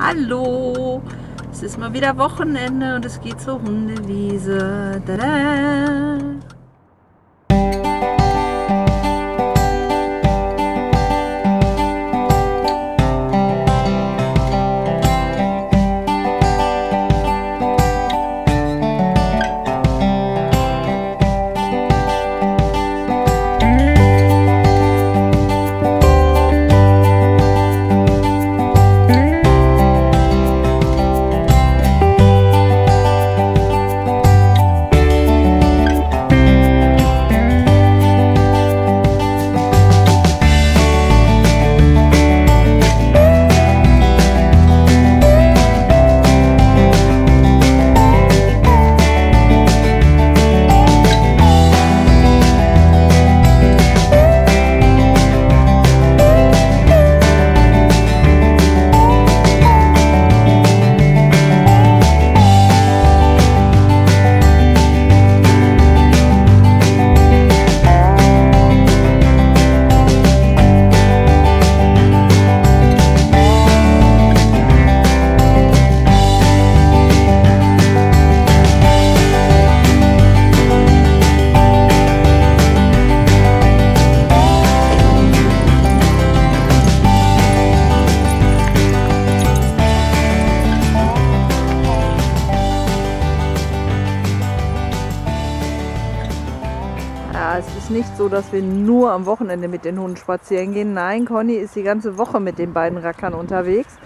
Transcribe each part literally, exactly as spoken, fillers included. Hallo! Es ist mal wieder Wochenende und es geht zur Hundewiese. Tada! Nicht so, dass wir nur am Wochenende mit den Hunden spazieren gehen. Nein, Conny ist die ganze Woche mit den beiden Rackern unterwegs.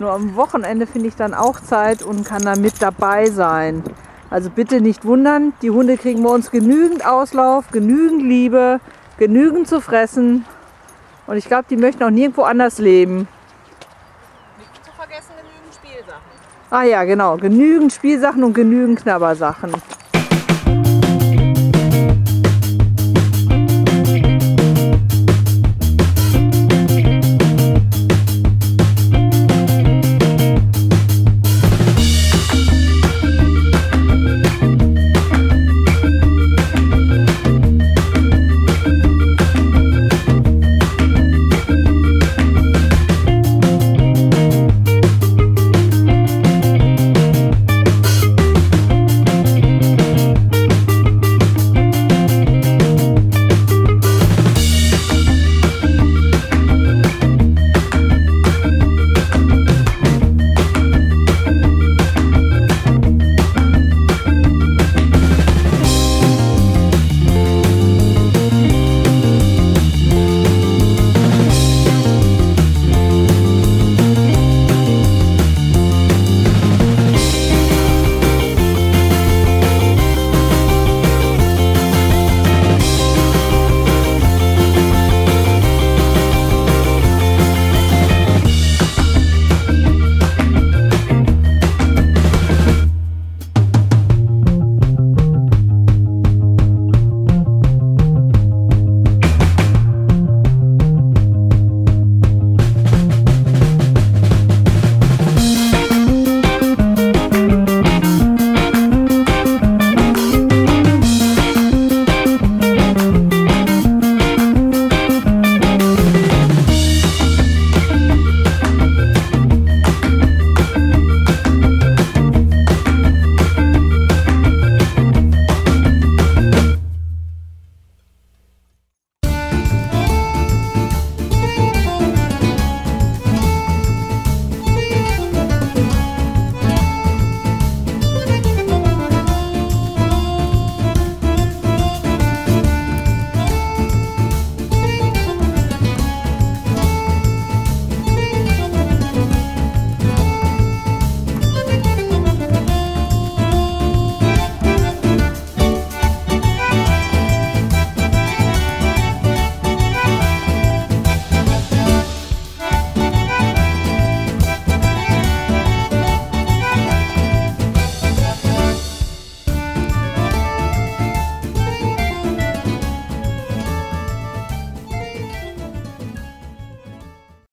Nur am Wochenende finde ich dann auch Zeit und kann dann mit dabei sein. Also bitte nicht wundern, die Hunde kriegen bei uns genügend Auslauf, genügend Liebe, genügend zu fressen. Und ich glaube, die möchten auch nirgendwo anders leben. Nicht zu vergessen, genügend Spielsachen. Ah ja, genau. Genügend Spielsachen und genügend Knabbersachen.